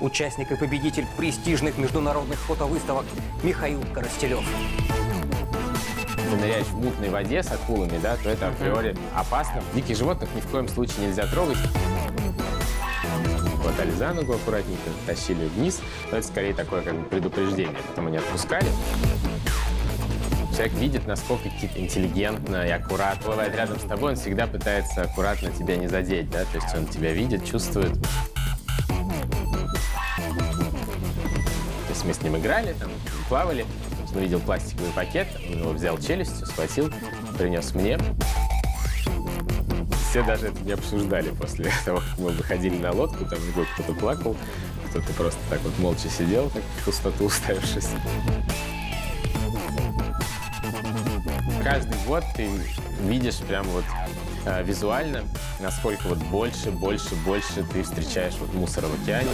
участник и победитель престижных международных фотовыставок Михаил Коростелев. Если ныряешь в мутной воде с акулами, да, то это априори опасно. Диких животных ни в коем случае нельзя трогать. Хватали за ногу аккуратненько, тащили вниз. Но это скорее такое как бы предупреждение. Потом они отпускали. Человек видит, насколько Кит интеллигентно и аккуратно. Бывает рядом с тобой, он всегда пытается аккуратно тебя не задеть, да? То есть он тебя видит, чувствует. То есть мы с ним играли, там, плавали. Он увидел пластиковый пакет, он его взял челюстью, схватил, принес мне. Все даже это не обсуждали после того, как мы выходили на лодку, там кто-то плакал, кто-то просто так вот молча сидел, как в пустоту уставившись. Каждый год ты видишь прям вот визуально, насколько вот больше ты встречаешь вот мусора в океане.